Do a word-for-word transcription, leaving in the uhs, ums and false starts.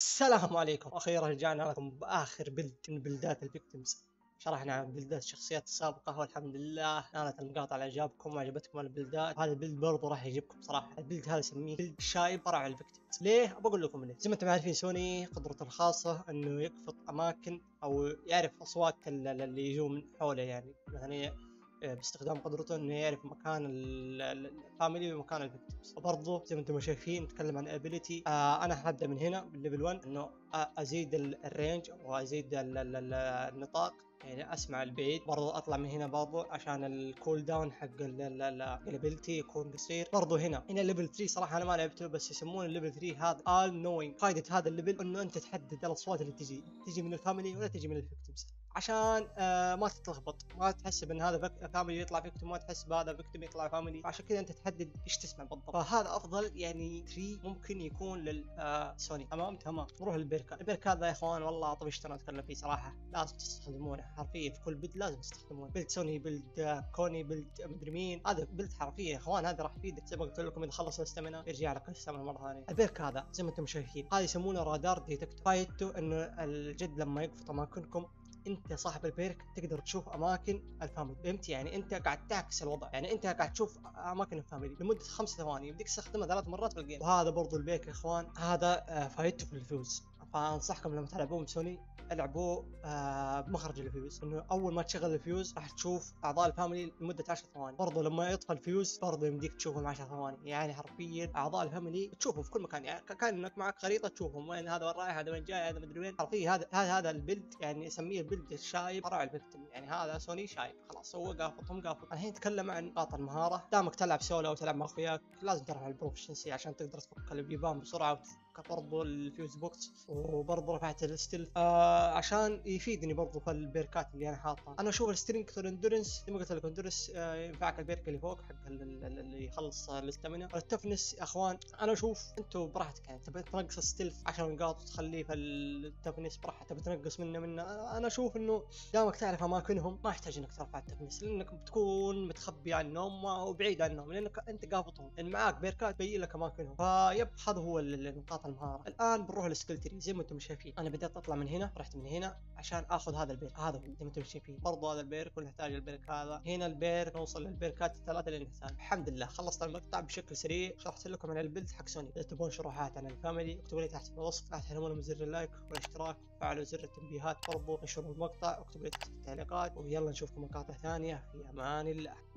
السلام عليكم. اخيرا رجعنا لكم باخر بلد من بلدات الفيكتيمز. شرحنا عن بلدات الشخصيات السابقه والحمد لله كانت المقاطع على اعجابكم وعجبتكم البلدات. هذا البلد برضه راح يعجبكم صراحه. البلد هذا اسميه بلد الشايب فرع الفيكتيمز. ليه؟ بقول لكم ليه. زي ما انتم عارفين سوني قدرته الخاصه انه يقفط اماكن او يعرف اصوات اللي يجوا من حوله، يعني مثلا باستخدام قدرته انه يعرف مكان الفاميلي ومكان الفيكتيمز. وبرضه زي ما انتم شايفين نتكلم عن ابيليتي. آه انا حابدا من هنا بالليفل واحد انه ازيد الرينج وازيد النطاق، يعني اسمع البعيد. برضه اطلع من هنا برضه عشان الكول داون حق الابيليتي يكون قصير. برضه هنا هنا ليفل ثلاثة صراحه انا ما لعبته، بس يسمونه الليفل ثلاثة هذا all knowing. فائده هذا الليفل انه انت تحدد الاصوات اللي تجي تجي من الفاميلي ولا تجي من الفيكتيمز، عشان آه ما تتلخبط، ما تحسب ان هذا فاميلي يطلع فيكتيم وما تحسب هذا فيكتيم يطلع فاميلي. عشان كذا انت تحدد ايش تسمع بالضبط، فهذا افضل. يعني ثلاثة ممكن يكون للسوني. آه تمام تمام نروح للبركه. البركه هذا يا اخوان والله طفشت انا اتكلم فيه صراحه، لازم تستخدمونه حرفيا في كل بلد، لازم تستخدمونه. بلد سوني، بلد كوني، بلد مدري مين، هذا بلد حرفيا يا اخوان هذا راح يفيدك. زي ما قلت لكم اذا خلص الاستامينا يرجع لك الاستامينا مره ثانيه. البرك هذا زي ما انتم شايفين هذا يسمونه رادار ديتكتور. فايدته انه الجد لما يقفط اماكنكم انت صاحب البيرك تقدر تشوف اماكن الفاميلي، فهمت؟ يعني انت قاعد تعكس الوضع، يعني انت قاعد تشوف اماكن الفاميلي لمده خمس ثواني، بدك تستخدمها ثلاث مرات في الجيم. وهذا برضو البيرك يا اخوان هذا فايدته في الفيوز. فانصحكم لما تلعبوه بسوني العبوه آه بمخرج الفيوز، انه اول ما تشغل الفيوز راح تشوف اعضاء الفاميلي لمده عشر ثواني. برضه لما يطفى الفيوز برضه يمديك تشوفهم عشر ثواني، يعني حرفيا اعضاء الفاميلي تشوفهم في كل مكان، يعني كانك معك خريطه تشوفهم وين هذا وين رايح هذا وين جاي هذا مدري وين. حرفيا هذا هذا البلد يعني اسميه البلد الشايب فرع الفيكتيم، يعني هذا سوني شايب خلاص هو قافطهم قافط. الحين نتكلم عن نقاط المهاره. دامك تلعب سولو او تلعب مع اخوياك لازم ترفع البروفشنسي عشان تقدر تفك البيبان بسرعه. برضه الفيوز بوكس وبرضه رفعت الستيلث آه عشان يفيدني برضه في البيركات اللي انا حاطها. انا اشوف السترينث والاندورنس زي ما قلت لك، اندورنس آه ينفعك البيرك اللي فوق حق اللي يخلص الاستامينا. التفنس يا اخوان انا اشوف انتم براحتك، يعني تبي تنقص الستيلث عشان نقاط تخليه في التفنس براحتك، تبي تنقص منه منه انا اشوف انه دامك تعرف اماكنهم ما يحتاج انك ترفع التفنس، لانك بتكون متخبي عنهم وبعيد عنهم، لانك انت قابطهم، لان معاك بيركات تبين لك اماكنهم. فيب هذا هو النقاط المهاره. الان بنروح للسكيل تري. زي ما انتم شايفين انا بديت اطلع من هنا، رحت من هنا عشان اخذ هذا البيرك. هذا زي ما انتم شايفين برضه هذا البيرك، ونحتاج البيرك هذا هنا البيرك، نوصل للبيركات الثلاثه اللي نحتاجها. الحمد لله خلصت المقطع بشكل سريع، شرحت لكم عن البلد حق سوني. اذا تبون شروحات عن الفاميلي اكتبوا لي تحت في الوصف، لا تنسون من زر اللايك والاشتراك، فعلوا زر التنبيهات برضه، انشروا المقطع واكتبوا لي تحت التعليقات، ويلا نشوفكم مقاطع ثانيه. في امان الله.